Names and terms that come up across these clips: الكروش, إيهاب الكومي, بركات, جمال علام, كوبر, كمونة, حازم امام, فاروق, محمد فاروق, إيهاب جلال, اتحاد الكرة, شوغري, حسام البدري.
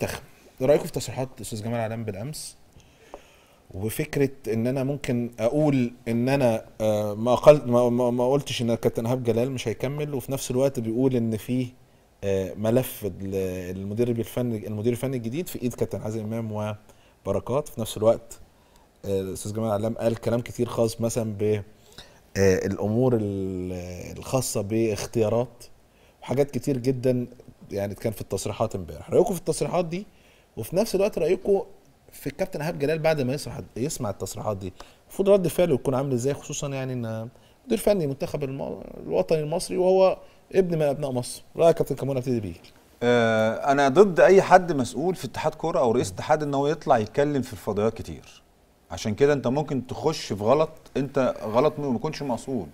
تخم. رايكم في تصريحات الاستاذ جمال علام بالامس وفكره ان انا ممكن اقول ان انا ما قلتش ان كابتن إيهاب جلال مش هيكمل، وفي نفس الوقت بيقول ان في ملف المدير الفني الجديد في ايد كابتن حازم امام وبركات، في نفس الوقت الاستاذ جمال علام قال كلام كتير خاص مثلا بالامور الخاصه باختيارات وحاجات كتير جدا يعني كان في التصريحات امبارح. رايكم في التصريحات دي، وفي نفس الوقت رايكم في الكابتن إيهاب جلال بعد ما يسمع التصريحات دي المفروض رد فعله يكون عامل ازاي، خصوصا يعني ان مدير فني المنتخب الوطني المصري وهو ابن من ابناء مصر. رايك كابتن كمونة، ابتدي بيك. انا ضد اي حد مسؤول في اتحاد كوره او رئيس اتحاد ان هو يطلع يتكلم في الفضائيات كتير، عشان كده انت ممكن تخش في غلط انت غلط ما كنتش مقصود.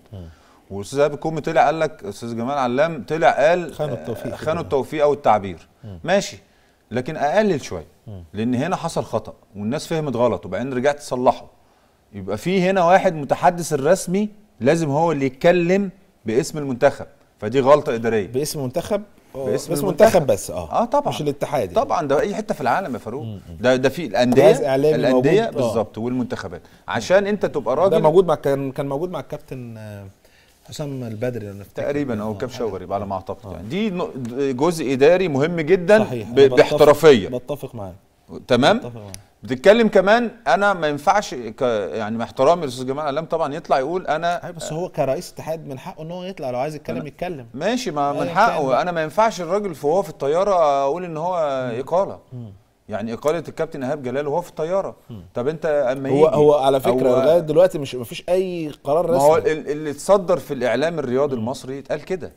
والاستاذ إيهاب الكومي طلع قال لك استاذ جمال علام طلع قال خانوا التوفيق او التعبير، ماشي، لكن اقلل شويه لان هنا حصل خطا والناس فهمت غلط وبعدين رجعت تصلحه. يبقى في هنا واحد متحدث الرسمي لازم هو اللي يتكلم باسم المنتخب، فدي غلطه اداريه باسم منتخب باسم المنتخب بس طبعا مش الاتحاد طبعا، ده اي حته في العالم يا فاروق، ده في الانديه بالظبط والمنتخبات، عشان انت تبقى راجل. ده موجود مع كان موجود مع الكابتن حسام البدري تقريبا او كاب شوغري على ما اعتقد يعني. دي جزء اداري مهم جدا باحترافيه. بتفق معاك تمام. بتتكلم كمان انا ما ينفعش يعني مع احترامي للاستاذ جمال علام طبعا يطلع يقول انا بس هو كرئيس اتحاد من حقه ان هو يطلع لو عايز يتكلم يتكلم، ماشي، ما من حقه. انا ما ينفعش الراجل وهو في الطياره اقول ان هو اقاله، يعني اقاله الكابتن إيهاب جلال وهو في الطياره. طب انت اما يجي هو على فكره لغايه دلوقتي مش مفيش اي قرار رسمي. ما هو اللي اتصدر في الاعلام الرياضي المصري اتقال كده.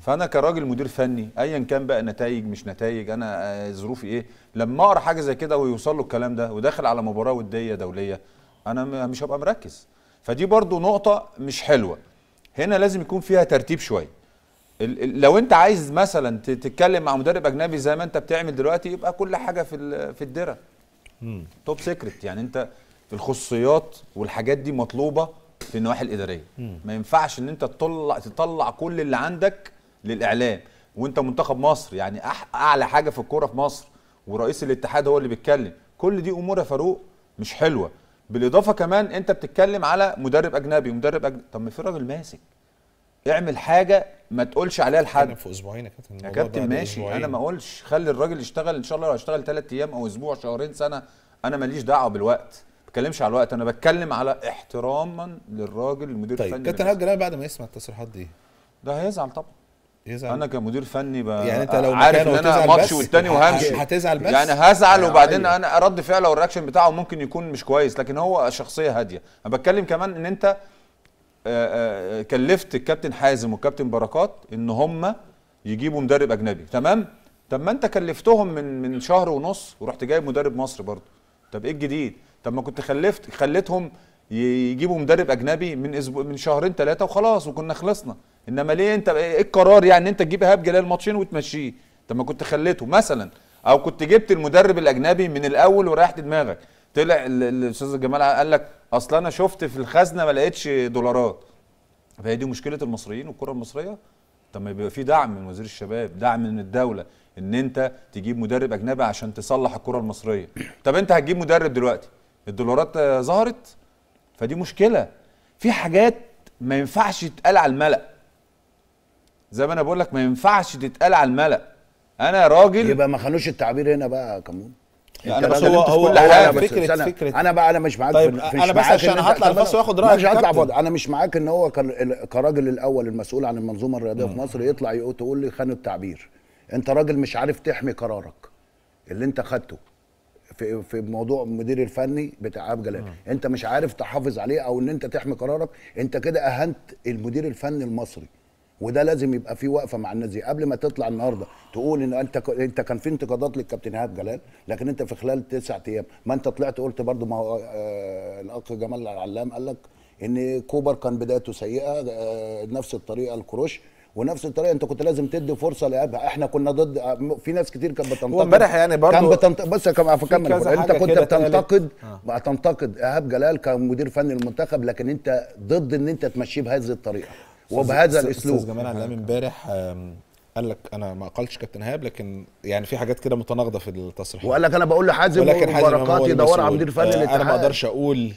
فانا كراجل مدير فني ايا كان بقى نتائج مش نتائج انا ظروفي ايه، لما اقرا حاجه زي كده ويوصل له الكلام ده وداخل على مباراه وديه دوليه انا مش هبقى مركز. فدي برضو نقطه مش حلوه، هنا لازم يكون فيها ترتيب شويه. لو انت عايز مثلا تتكلم مع مدرب اجنبي زي ما انت بتعمل دلوقتي يبقى كل حاجه في الدرة توب سيكريت، يعني انت الخصوصيات والحاجات دي مطلوبه في النواحي الاداريه. ما ينفعش ان انت تطلع كل اللي عندك للاعلام وانت منتخب مصر، يعني اعلى حاجه في الكوره في مصر ورئيس الاتحاد هو اللي بيتكلم. كل دي امور يا فاروق مش حلوه. بالاضافه كمان انت بتتكلم على مدرب اجنبي. طب ما في راجل ماسك، اعمل حاجه ما تقولش عليها لحد. في اسبوعين يا كابتن ماشي أسبوعين. انا ما اقولش خلي الراجل يشتغل ان شاء الله، لو هيشتغل 3 ايام او اسبوع شهرين سنه انا ماليش دعوه بالوقت، ما بتكلمش على الوقت، انا بتكلم على احتراما للراجل المدير الفني. طيب كابتن إيهاب جلال بعد ما يسمع التصريحات دي ده هيزعل طبعا، يزعل. انا كمدير فني يعني انت لو عارف ان انا ماتش والتاني وهمشي هتزعل بس، يعني هزعل وبعدين انا رد فعله والرياكشن بتاعه ممكن يكون مش كويس، لكن هو شخصيه هاديه. انا بتكلم كمان ان انت كلفت الكابتن حازم والكابتن بركات ان هم يجيبوا مدرب اجنبي، تمام؟ طب ما انت كلفتهم من شهر ونص ورحت جايب مدرب مصري برضه. طب ايه الجديد؟ طب ما كنت خليتهم يجيبوا مدرب اجنبي من شهرين 3 وخلاص وكنا خلصنا، انما ليه انت ايه القرار يعني انت تجيب إيهاب جلال ماتشين وتمشيه؟ طب ما كنت خليته مثلا، او كنت جبت المدرب الاجنبي من الاول وريحت دماغك. طلع الاستاذ جمال قال لك اصل انا شفت في الخزنه ما لقيتش دولارات. فهي دي مشكله المصريين والكره المصريه. طب ما يبقى في دعم من وزير الشباب، دعم من الدوله ان انت تجيب مدرب اجنبي عشان تصلح الكره المصريه. طب انت هتجيب مدرب دلوقتي الدولارات ظهرت، فدي مشكله. في حاجات ما ينفعش تتقال على الملأ، زي ما انا بقول لك ما ينفعش تتقال على الملأ. انا راجل يبقى ما خلوش التعبير هنا بقى كمون. انا بس هو كل حاجه فكره انا مش معاك. طيب انا بس عشان هطلع الباص واخد رايك مش هطلع فاضي. انا مش معاك ان هو كراجل الاول المسؤول عن المنظومه الرياضيه في مصر يطلع تقول لي خانوا التعبير. انت راجل مش عارف تحمي قرارك اللي انت خدته في موضوع المدير الفني بتاع إيهاب جلال، انت مش عارف تحافظ عليه او ان انت تحمي قرارك. انت كده اهنت المدير الفني المصري، وده لازم يبقى في وقفه مع الناس دي قبل ما تطلع النهارده تقول ان انت كان في انتقادات للكابتن إيهاب جلال، لكن انت في خلال 9 ايام ما انت طلعت قلت برضو. ما هو الاخ جمال علام قال لك ان كوبر كان بدايته سيئه، نفس الطريقه الكروش ونفس الطريقه. انت كنت لازم تدي فرصه لإيهاب. احنا كنا ضد، في ناس كتير كانت بتنتقد امبارح يعني برضو بس اكمل. انت كنت بتنتقد إيهاب جلال كمدير فني للمنتخب، لكن انت ضد ان انت تمشيه بهذه الطريقه وبهذا الاسلوب. استاذ جمال علام امبارح قال لك انا ما قالش كابتن ايهاب، لكن يعني في حاجات كده متناقضه في التصريحات. وقال لك انا بقول لحازم بركات يدور على مدير فني للاتحاد. انا ما اقدرش اقول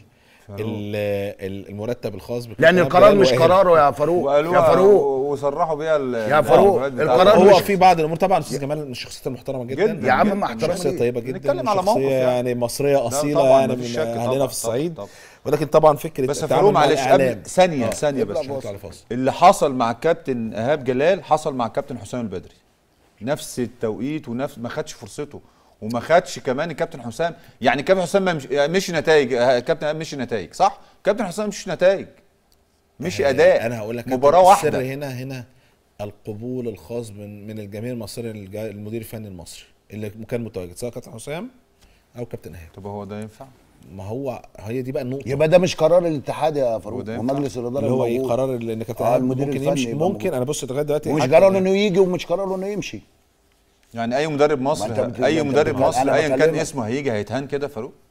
المرتب الخاص بكابتن ايهاب، لان القرار مش قراره يا فاروق. يا فاروق وصرحوا بيها يا فاروق القرار. هو في بعض الامور طبعا استاذ جمال من الشخصيات المحترمه جدا يا عم، محترمه شخصيه طيبه جدا، نتكلم على موقف يعني مصريه اصيله يعني من اهلنا في الصعيد. ولكن طبعا فكره بس فاروق معلش قبل ثانيه بس اللي حصل مع الكابتن ايهاب جلال حصل مع الكابتن حسام البدري نفس التوقيت ونفس ما خدش فرصته وما خدش كمان الكابتن حسام. يعني كابتن حسام مشي نتائج، كابتن ايهاب مشي نتائج صح، كابتن حسام مشي نتائج مش اداء. انا هقول لك مباراه واحده السر هنا القبول الخاص من الجماهير المصريه للمدير الفني المصري اللي كان متواجد سواء كابتن حسام او كابتن ايهاب. طب هو ده ينفع؟ ما هو هي دي بقى النقطه، يبقى ده مش قرار الاتحاد يا فاروق ومجلس الاداره اللي هو قرار ان كابتن ايهاب ممكن يمشي. ممكن انا بص لغايه دلوقتي مش قرار انه يجي ومش قرار انه يمشي. يعني اي مدرب مصري ايا كان اسمه هيجي هيتهان كده فاروق؟